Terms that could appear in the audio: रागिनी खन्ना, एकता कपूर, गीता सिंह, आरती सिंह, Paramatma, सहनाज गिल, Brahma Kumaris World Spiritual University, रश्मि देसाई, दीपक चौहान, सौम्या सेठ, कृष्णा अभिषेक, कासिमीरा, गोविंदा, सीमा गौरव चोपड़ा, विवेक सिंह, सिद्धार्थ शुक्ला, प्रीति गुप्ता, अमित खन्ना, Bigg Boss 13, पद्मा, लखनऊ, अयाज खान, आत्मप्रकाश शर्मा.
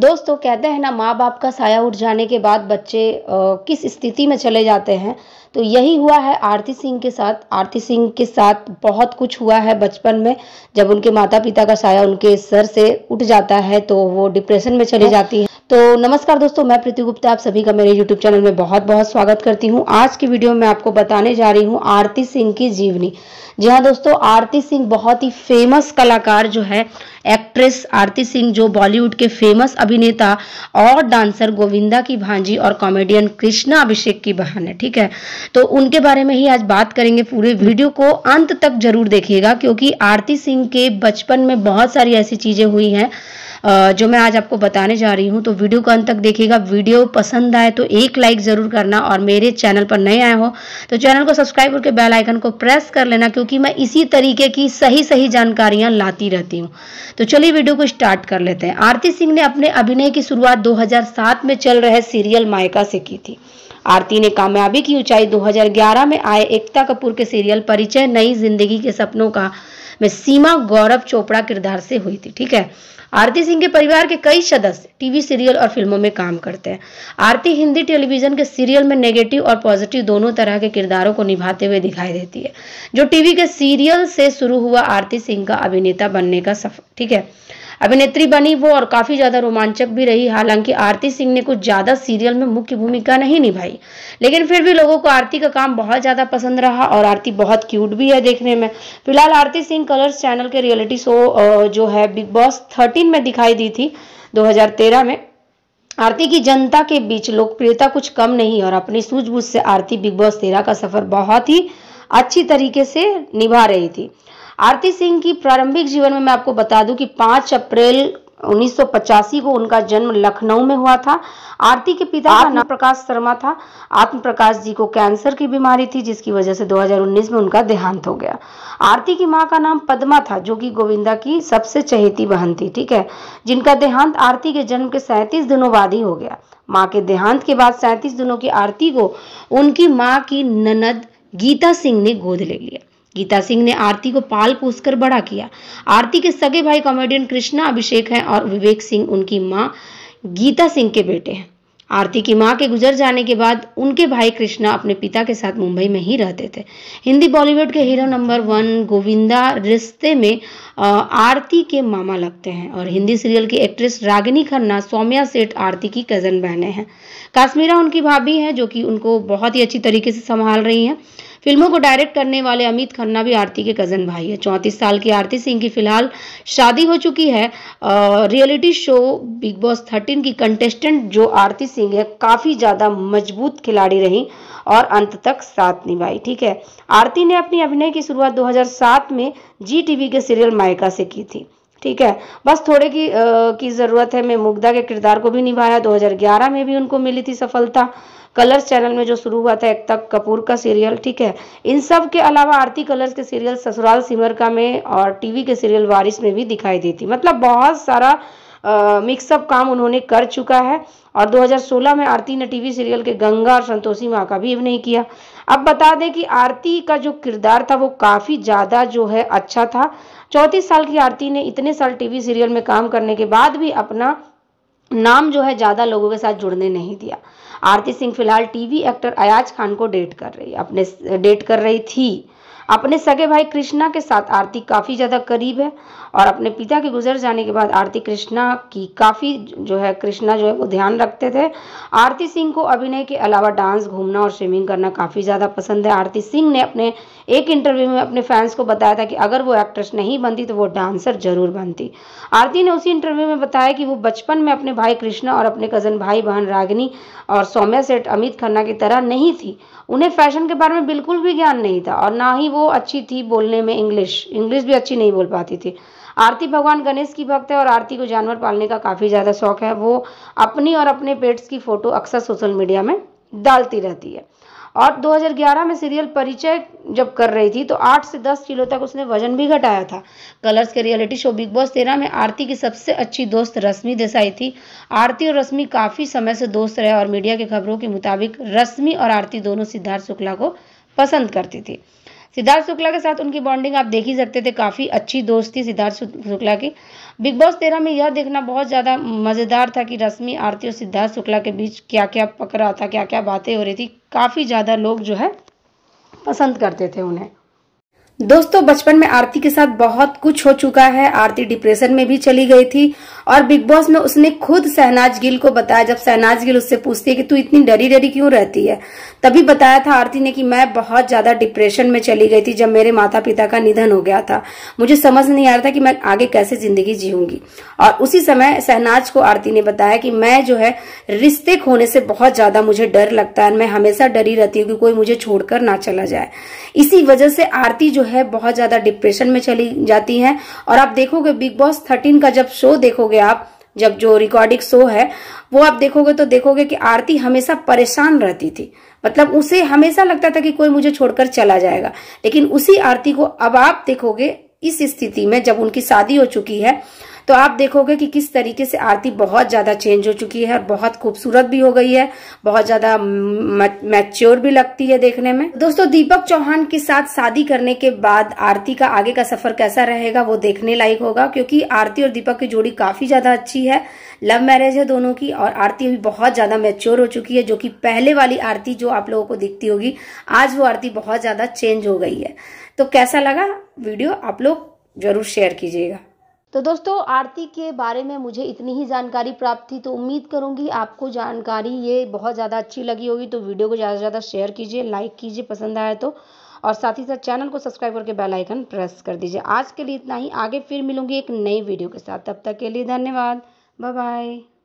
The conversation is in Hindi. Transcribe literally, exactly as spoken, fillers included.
दोस्तों कहते हैं ना, माँ बाप का साया उठ जाने के बाद बच्चे किस स्थिति में चले जाते हैं, तो यही हुआ है आरती सिंह के साथ। आरती सिंह के साथ बहुत कुछ हुआ है बचपन में, जब उनके माता पिता का साया उनके सर से उठ जाता है तो वो डिप्रेशन में चली जाती है। तो नमस्कार दोस्तों, मैं प्रीति गुप्ता, आप सभी का मेरे यूट्यूब चैनल में बहुत बहुत स्वागत करती हूँ। आज की वीडियो में आपको बताने जा रही हूँ आरती सिंह की जीवनी। जी हाँ दोस्तों, आरती सिंह बहुत ही फेमस कलाकार जो है, एक्ट्रेस आरती सिंह जो बॉलीवुड के फेमस अभिनेता और डांसर गोविंदा की भांजी और कॉमेडियन कृष्णा अभिषेक की बहन है, ठीक है। तो उनके बारे में ही आज बात करेंगे। पूरे वीडियो को अंत तक जरूर देखिएगा, क्योंकि आरती सिंह के बचपन में बहुत सारी ऐसी चीजें हुई हैं जो मैं आज आपको बताने जा रही हूँ। तो वीडियो को अंत तक देखिएगा। वीडियो पसंद आए तो एक लाइक जरूर करना, और मेरे चैनल पर नए आए हो तो चैनल को सब्सक्राइब करके बेल आइकन को प्रेस कर लेना, क्योंकि मैं इसी तरीके की सही सही जानकारियां लाती रहती हूँ। तो चलिए वीडियो को स्टार्ट कर लेते हैं। आरती सिंह ने अपने अभिनय की शुरुआत दो हज़ार सात में चल रहे सीरियल मायका से की थी। आरती ने कामयाबी की ऊंचाई दो हज़ार ग्यारह में आए एकता कपूर के सीरियल परिचय नई जिंदगी के सपनों का में सीमा गौरव चोपड़ा किरदार से हुई थी, ठीक है। आरती सिंह के परिवार के कई सदस्य टीवी सीरियल और फिल्मों में काम करते हैं। आरती हिंदी टेलीविजन के सीरियल में नेगेटिव और पॉजिटिव दोनों तरह के किरदारों को निभाते हुए दिखाई देती है। जो टीवी के सीरियल से शुरू हुआ आरती सिंह का अभिनेता बनने का सफर, ठीक है। अभिनेत्री बनी वो और काफी ज्यादा रोमांचक भी रही। हालांकि आरती सिंह ने कुछ ज्यादा सीरियल में मुख्य भूमिका नहीं निभाई, लेकिन फिर भी लोगों को आरती का काम बहुत ज्यादा पसंद रहा, और आरती बहुत क्यूट भी है देखने में। फिलहाल आरती सिंह कलर्स चैनल के रियलिटी शो जो है बिग बॉस थर्टीन में दिखाई दी थी दो हज़ार तेरह में। आरती की जनता के बीच लोकप्रियता कुछ कम नहीं, और अपनी सूझबूझ से आरती बिग बॉस तेरह का सफर बहुत ही अच्छी तरीके से निभा रही थी। आरती सिंह की प्रारंभिक जीवन में मैं आपको बता दूं कि पाँच अप्रैल उन्नीस सौ पचासी को उनका जन्म लखनऊ में हुआ था। आरती के पिता का नाम आत्मप्रकाश शर्मा था। आत्मप्रकाश जी को कैंसर की बीमारी थी, जिसकी वजह से दो हज़ार उन्नीस में उनका देहांत हो गया। आरती की मां का नाम पद्मा था, जो कि गोविंदा की सबसे चहेती बहन थी, ठीक है, जिनका देहांत आरती के जन्म के सैंतीस दिनों बाद ही हो गया। माँ के देहांत के बाद सैंतीस दिनों की आरती को उनकी माँ की ननद गीता सिंह ने गोद ले लिया। गीता सिंह ने आरती को पाल पोसकर बड़ा किया। आरती के सगे भाई कॉमेडियन कृष्णा अभिषेक हैं, और विवेक सिंह उनकी मां गीता सिंह के बेटे हैं। आरती की मां के गुजर जाने के बाद उनके भाई कृष्णा अपने पिता के साथ मुंबई में ही रहते थे। हिंदी बॉलीवुड के हीरो नंबर वन गोविंदा रिश्ते में आरती के मामा लगते हैं, और हिंदी सीरियल की एक्ट्रेस रागिनी खन्ना सौम्या सेठ आरती की कजन बहनें हैं। कासिमीरा उनकी भाभी हैं, जो कि उनको बहुत ही अच्छी तरीके से संभाल रही हैं। फिल्मों को डायरेक्ट करने वाले अमित खन्ना भी आरती के कजन भाई है। चौंतीस साल की आरती सिंह की फिलहाल शादी हो चुकी है। Reality show Bigg Boss thirteen की कंटेस्टेंट जो आरती सिंह है, काफी ज्यादा मजबूत खिलाड़ी रही और अंत तक साथ निभाई, ठीक है। आरती ने अपनी अभिनय की शुरुआत दो हज़ार सात में जी टीवी के सीरियल मायका से की थी, ठीक है। बस थोड़े की आ, की जरूरत है मैं मुग्धा के किरदार को भी निभाया। दो हज़ार ग्यारह में भी उनको मिली थी सफलता। कलर्स चैनल में जो शुरू हुआ था एकता कपूर का सीरियल, ठीक है। इन सब के अलावा आरती कलर्स के सीरियल ससुराल सिमर का में और टीवी के सीरियल वारिस में भी दिखाई देती। मतलब बहुत सारा मिक्सअप काम उन्होंने कर चुका है। और दो हज़ार सोलह में आरती ने टीवी सीरियल के गंगा और संतोषी माँ का भी अभिनय किया। अब बता दें कि आरती का जो किरदार था वो काफ़ी ज़्यादा जो है अच्छा था। चौंतीस साल की आरती ने इतने साल टीवी सीरियल में काम करने के बाद भी अपना नाम जो है ज़्यादा लोगों के साथ जुड़ने नहीं दिया। आरती सिंह फिलहाल टीवी एक्टर अयाज खान को डेट कर रही अपने डेट कर रही थी। अपने सगे भाई कृष्णा के साथ आरती काफ़ी ज़्यादा करीब है, और अपने पिता के गुजर जाने के बाद आरती कृष्णा की काफ़ी जो है कृष्णा जो है वो ध्यान रखते थे। आरती सिंह को अभिनय के अलावा डांस, घूमना और स्विमिंग करना काफ़ी ज़्यादा पसंद है। आरती सिंह ने अपने एक इंटरव्यू में अपने फैंस को बताया था कि अगर वो एक्ट्रेस नहीं बनती तो वो डांसर ज़रूर बनती। आरती ने उसी इंटरव्यू में बताया कि वो बचपन में अपने भाई कृष्णा और अपने कज़न भाई बहन रागिनी और सौम्या सेठ अमित खन्ना की तरह नहीं थी। उन्हें फैशन के बारे में बिल्कुल भी ज्ञान नहीं था, और ना ही वो अच्छी थी बोलने में। इंग्लिश इंग्लिश भी अच्छी नहीं बोल पाती थी। आरती भगवान गणेश की भक्त है, और आरती को जानवर पालने का काफ़ी ज़्यादा शौक है। वो अपनी और अपने पेट्स की फ़ोटो अक्सर सोशल मीडिया में डालती रहती है। और दो हज़ार ग्यारह में सीरियल परिचय जब कर रही थी तो आठ से दस किलो तक उसने वजन भी घटाया था। कलर्स के रियलिटी शो बिग बॉस तेरह में आरती की सबसे अच्छी दोस्त रश्मि देसाई थी। आरती और रश्मि काफ़ी समय से दोस्त रहे, और मीडिया की खबरों के मुताबिक रश्मि और आरती दोनों सिद्धार्थ शुक्ला को पसंद करती थी। सिद्धार्थ शुक्ला के साथ उनकी बॉन्डिंग आप देख ही सकते थे, काफ़ी अच्छी दोस्त थी सिद्धार्थ शुक्ला की। बिग बॉस तेरह में यह देखना बहुत ज़्यादा मज़ेदार था कि रश्मि, आरती और सिद्धार्थ शुक्ला के बीच क्या क्या पक रहा था, क्या क्या बातें हो रही थी। काफ़ी ज़्यादा लोग जो है पसंद करते थे उन्हें। दोस्तों, बचपन में आरती के साथ बहुत कुछ हो चुका है। आरती डिप्रेशन में भी चली गई थी और बिग बॉस में उसने खुद सहनाज गिल को बताया। जब सहनाज गिल उससे पूछती है कि तू इतनी डरी डरी क्यों रहती है, तभी बताया था आरती ने कि मैं बहुत ज्यादा डिप्रेशन में चली गई थी जब मेरे माता पिता का निधन हो गया था। मुझे समझ नहीं आ रहा था कि मैं आगे कैसे जिंदगी जीऊंगी। और उसी समय सहनाज को आरती ने बताया कि मैं जो है रिश्ते खोने से बहुत ज्यादा मुझे डर लगता है, मैं हमेशा डरी रहती हूँ कि कोई मुझे छोड़कर ना चला जाए। इसी वजह से आरती जो है बहुत ज्यादा डिप्रेशन में चली जाती है। और आप देखोगे बिग बॉस थर्टीन का जब शो देखोगे, आप जब जो रिकॉर्डिंग शो है वो आप देखोगे तो देखोगे कि आरती हमेशा परेशान रहती थी। मतलब उसे हमेशा लगता था कि कोई मुझे छोड़कर चला जाएगा। लेकिन उसी आरती को अब आप देखोगे इस स्थिति में, जब उनकी शादी हो चुकी है, तो आप देखोगे कि किस तरीके से आरती बहुत ज्यादा चेंज हो चुकी है और बहुत खूबसूरत भी हो गई है, बहुत ज्यादा मैच्योर भी लगती है देखने में। दोस्तों, दीपक चौहान के साथ शादी करने के बाद आरती का आगे का सफर कैसा रहेगा वो देखने लायक होगा, क्योंकि आरती और दीपक की जोड़ी काफी ज्यादा अच्छी है। लव मैरिज है दोनों की और आरती भी बहुत ज्यादा मैच्योर हो चुकी है, जो कि पहले वाली आरती जो आप लोगों को दिखती होगी, आज वो आरती बहुत ज्यादा चेंज हो गई है। तो कैसा लगा वीडियो आप लोग जरूर शेयर कीजिएगा। तो दोस्तों, आरती के बारे में मुझे इतनी ही जानकारी प्राप्त थी, तो उम्मीद करूंगी आपको जानकारी ये बहुत ज़्यादा अच्छी लगी होगी। तो वीडियो को ज़्यादा से ज़्यादा शेयर कीजिए, लाइक कीजिए पसंद आया तो, और साथ ही साथ चैनल को सब्सक्राइब करके बेल आइकन प्रेस कर दीजिए। आज के लिए इतना ही, आगे फिर मिलूंगी एक नई वीडियो के साथ। तब तक के लिए धन्यवाद, बाय बाय।